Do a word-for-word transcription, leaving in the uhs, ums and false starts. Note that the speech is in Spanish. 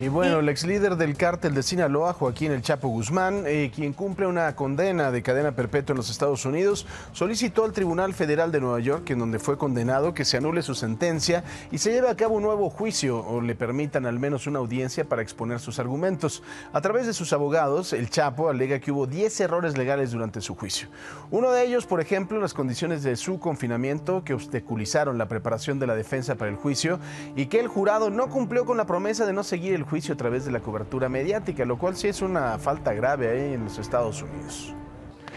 Y bueno, el ex líder del cártel de Sinaloa, Joaquín El Chapo Guzmán, eh, quien cumple una condena de cadena perpetua en los Estados Unidos, solicitó al Tribunal Federal de Nueva York, en donde fue condenado, que se anule su sentencia y se lleve a cabo un nuevo juicio o le permitan al menos una audiencia para exponer sus argumentos. A través de sus abogados, El Chapo alega que hubo diez errores legales durante su juicio. Uno de ellos, por ejemplo, las condiciones de su confinamiento que obstaculizaron la preparación de la defensa para el juicio y que el jurado no cumplió con la promesa de no seguir el juicio a través de la cobertura mediática, lo cual sí es una falta grave ahí en los Estados Unidos.